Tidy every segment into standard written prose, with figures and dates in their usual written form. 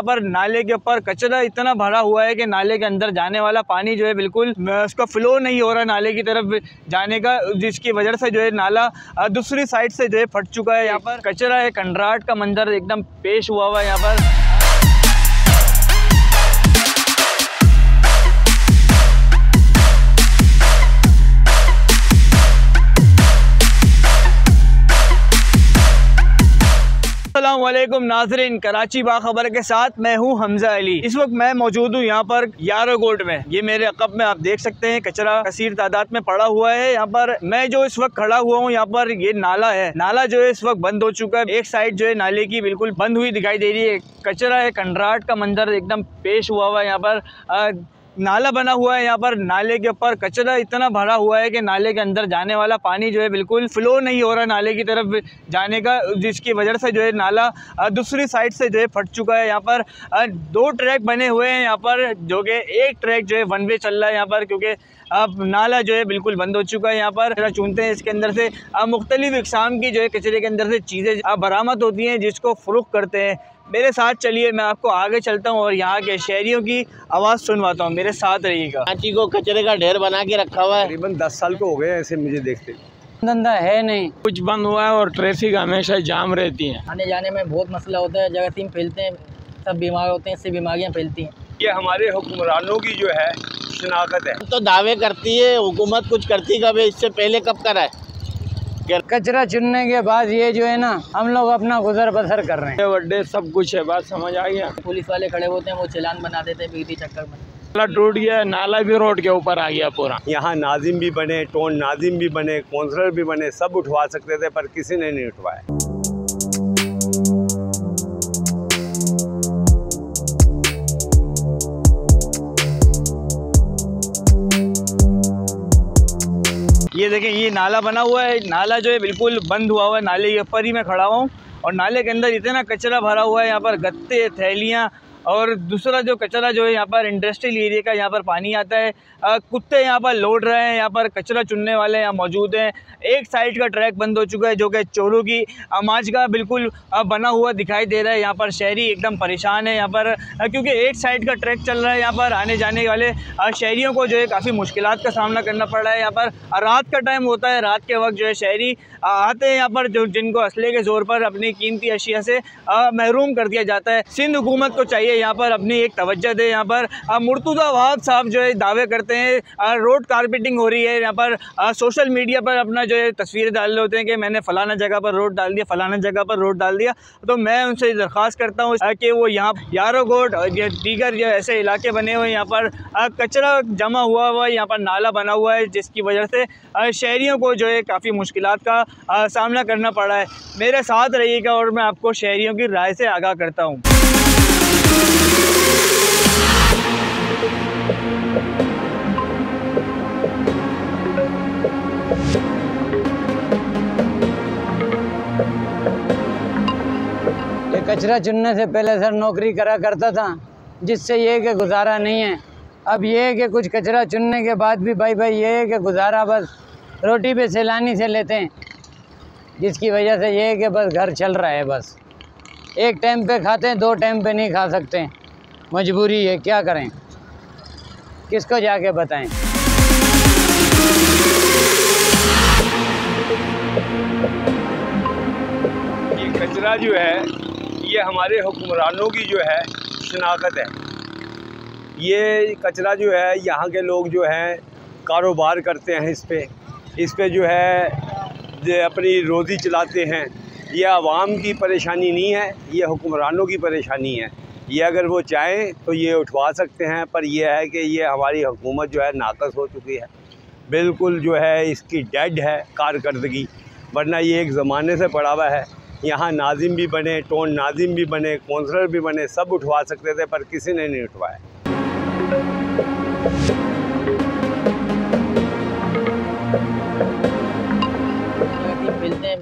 यहाँ पर नाले के ऊपर कचरा इतना भरा हुआ है कि नाले के अंदर जाने वाला पानी जो है बिल्कुल उसका फ्लो नहीं हो रहा नाले की तरफ जाने का, जिसकी वजह से जो है नाला दूसरी साइड से जो है फट चुका है। यहाँ पर कचरा है, कंडराट का मंजर एकदम पेश हुआ हुआ है यहाँ पर। वालेकुम नाजरीन, कराची बाखबर के साथ मैं हूं हमजा अली। इस वक्त मैं मौजूद हूं यहां पर यारो गोट में। ये मेरे अकब में आप देख सकते हैं कचरा कसीर तादाद में पड़ा हुआ है। यहां पर मैं जो इस वक्त खड़ा हुआ हूं यहां पर ये नाला है, नाला जो है इस वक्त बंद हो चुका है। एक साइड जो है नाले की बिल्कुल बंद हुई दिखाई दे रही है। कचरा है, कंडराट का मंजर एकदम पेश हुआ हुआ है। यहाँ पर नाला बना हुआ है, यहाँ पर नाले के ऊपर कचरा इतना भरा हुआ है कि नाले के अंदर जाने वाला पानी जो है बिल्कुल फ्लो नहीं हो रहा नाले की तरफ जाने का, जिसकी वजह से जो है नाला दूसरी साइड से जो है फट चुका है। यहाँ पर दो ट्रैक बने हुए हैं यहाँ पर, जो कि एक ट्रैक जो है वन वे चल रहा है यहाँ पर, क्योंकि अब नाला जो है बिल्कुल बंद हो चुका है। यहाँ पर कचरा चुनते हैं, इसके अंदर से मुख्तलिफ़ इक़साम की जो है कचरे के अंदर से चीज़ें बरामद होती हैं जिसको फ़रोख्त करते हैं। मेरे साथ चलिए, मैं आपको आगे चलता हूँ और यहाँ के शहरियों की आवाज़ सुनवाता हूँ, मेरे साथ रहिएगा। कराची को कचरे का ढेर बना के रखा हुआ है, करीबन 10 साल को हो गए ऐसे। मुझे देखते धंधा है नहीं, कुछ बंद हुआ है और ट्रैफिक हमेशा जाम रहती है। आने जाने में बहुत मसला होता है, जगह फैलते हैं, सब बीमार होते हैं, इससे बीमारियाँ फैलती हैं। ये हमारे हुक्मरानों की जो है शनाख्त है, तो दावे करती है हुकूमत कुछ करती कब है, इससे पहले कब करा है। कचरा चुनने के बाद ये जो है ना हम लोग अपना गुजर बसर कर रहे हैं। बड्डे सब कुछ है, बात समझ आ गया। पुलिस वाले खड़े होते हैं, वो चलान बना देते हैं बीती चक्कर में। नाला टूट गया, नाला भी रोड के ऊपर आ गया पूरा। यहाँ नाजिम भी बने, टोन नाजिम भी बने, काउंसलर भी बने, सब उठवा सकते थे पर किसी ने नहीं उठवाया। ये देखें, ये नाला बना हुआ है, नाला जो है बिल्कुल बंद हुआ हुआ है। नाले के ऊपर ही मैं खड़ा हुआ हूँ और नाले के अंदर इतना कचरा भरा हुआ है। यहाँ पर गत्ते, थैलियाँ और दूसरा जो कचरा जो है यहाँ पर इंडस्ट्रियल एरिया का यहाँ पर पानी आता है। कुत्ते यहाँ पर लौट रहे हैं, यहाँ पर कचरा चुनने वाले यहाँ मौजूद हैं। एक साइड का ट्रैक बंद हो चुका है जो कि चोरों की आमाज का बिल्कुल बना हुआ दिखाई दे रहा है। यहाँ पर शहरी एकदम परेशान है यहाँ पर, क्योंकि एक साइड का ट्रैक चल रहा है। यहाँ पर आने जाने वाले शहरियों को जो है काफ़ी मुश्किल का सामना करना पड़ रहा है। यहाँ पर रात का टाइम होता है, रात के वक्त जो है शहरी आते हैं यहाँ पर, जो जिनको असले के ज़ोर पर अपनी कीमती अशिया से महरूम कर दिया जाता है। सिंध हुकूमत को चाहिए यहाँ पर अपनी एक तवज्जो दे। यहाँ पर मुर्तज़ा वहाब साहब जो है दावे करते हैं, रोड कारपेटिंग हो रही है यहाँ पर, सोशल मीडिया पर अपना जो है तस्वीरें डाल रहे होते हैं कि मैंने फलाना जगह पर रोड डाल दिया, फलाना जगह पर रोड डाल दिया। तो मैं उनसे दरख्वास्त करता हूँ कि वो यहाँ यारो गोट और दीगर जो ऐसे इलाके बने हुए हैं यहाँ पर कचरा जमा हुआ हुआ है, यहाँ पर नाला बना हुआ है, जिसकी वजह से शहरियों को जो है काफ़ी मुश्किल का सामना करना पड़ा है। मेरे साथ रहिएगा और मैं आपको शहरियों की राय से आगाह करता हूँ। कचरा चुनने से पहले सर नौकरी करा करता था, जिससे ये कि गुजारा नहीं है। अब ये है कि कुछ कचरा चुनने के बाद भी भाई ये है कि गुजारा बस रोटी पे सैलानी से लेते हैं, जिसकी वजह से ये है कि बस घर चल रहा है, बस एक टाइम पे खाते हैं, दो टाइम पे नहीं खा सकते, मजबूरी है, क्या करें, किसको जाके बताएं। ये कचरा जो है ये हमारे हुक्मरानों की जो है शनाख्त है। ये कचरा जो है यहाँ के लोग जो हैं कारोबार करते हैं इस पे जो है अपनी रोज़ी चलाते हैं। ये आवाम की परेशानी नहीं है, ये हुक्मरानों की परेशानी है। ये अगर वो चाहें तो ये उठवा सकते हैं, पर यह है कि ये हमारी हुकूमत जो है नाकस हो चुकी है, बिल्कुल जो है इसकी डेड है कारकर्दगी, वरना ये एक ज़माने से पड़ा हुआ है। यहाँ नाजिम भी बने, टोन नाजिम भी बने, काउंसलर भी बने, सब उठवा सकते थे पर किसी ने नहीं उठवाया। फैलते हैं,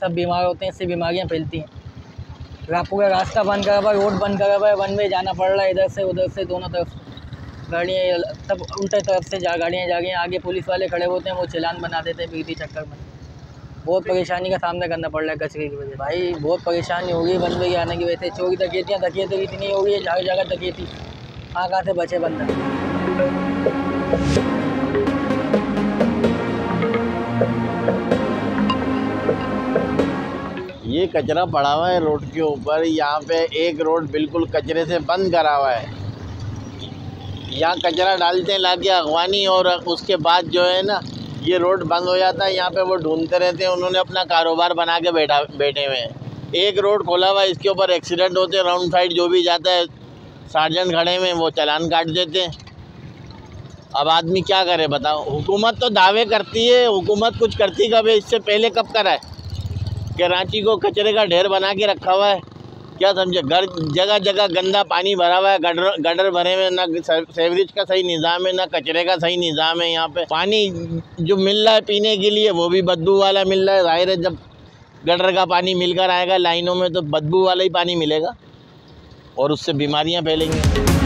सब बीमार होते हैं, इससे बीमारियाँ फैलती हैं। पूरा रास्ता बंद करा हुआ है, रोड बंद करा हुआ है, वन वे जाना पड़ रहा है, इधर से उधर से दोनों तरफ गाड़ियाँ, सब उल्टे तरफ से गाड़ियाँ जा गई हैं। आगे पुलिस वाले खड़े होते हैं, वो चलान बना देते हैं बीती चक्कर में। बहुत परेशानी का सामना करना पड़ रहा है कचरे की वजह। भाई बहुत परेशानी हो गई बंदे के आने की वजह से। चोरी डकैतियाँ इतनी हो गई है, जगह जगह डकैती, कहाँ कहाँ से बचे बंदा। ये कचरा पड़ा हुआ है रोड के ऊपर, यहाँ पे एक रोड बिल्कुल कचरे से बंद करा हुआ है। यहाँ कचरा डालते लाके अगवानी और उसके बाद जो है ना ये रोड बंद हो जाता है। यहाँ पे वो ढूंढते रहते हैं, उन्होंने अपना कारोबार बना के बैठे हुए हैं। एक रोड खोला हुआ है, इसके ऊपर एक्सीडेंट होते हैं, राउंड साइड जो भी जाता है सार्जेंट खड़े हुए वो चालान काट देते हैं। अब आदमी क्या करे बताओ। हुकूमत तो दावे करती है, हुकूमत कुछ करती कब है? इससे पहले कब करा है? कराची को कचरे का ढेर बना के रखा हुआ है, क्या समझे? घर जगह जगह गंदा पानी भरा हुआ है, गडर भरे हुए, ना सेवरेज का सही निज़ाम है, ना कचरे का सही निज़ाम है। यहाँ पे पानी जो मिल रहा है पीने के लिए वो भी बदबू वाला मिल रहा है। ज़ाहिर है जब गडर का पानी मिलकर आएगा लाइनों में तो बदबू वाला ही पानी मिलेगा और उससे बीमारियाँ फैलेंगी।